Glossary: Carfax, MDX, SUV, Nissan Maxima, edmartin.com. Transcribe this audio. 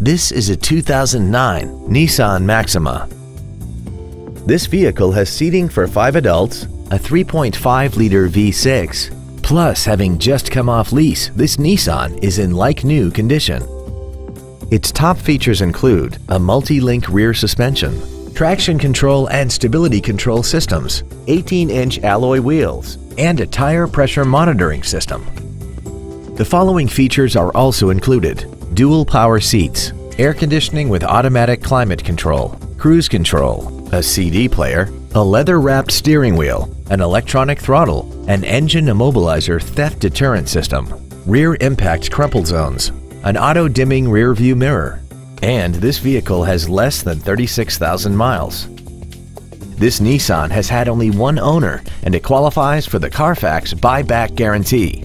This is a 2009 Nissan Maxima. This vehicle has seating for 5 adults, a 3.5-liter V6. Plus, having just come off lease, this Nissan is in like-new condition. Its top features include a multi-link rear suspension, traction control and stability control systems, 18-inch alloy wheels, and a tire pressure monitoring system. The following features are also included: dual power seats, air conditioning with automatic climate control, cruise control, a CD player, a leather-wrapped steering wheel, an electronic throttle, an engine immobilizer theft deterrent system, rear impact crumple zones, an auto-dimming rear-view mirror, and this vehicle has less than 36,000 miles. This Nissan has had only one owner and it qualifies for the Carfax buyback guarantee.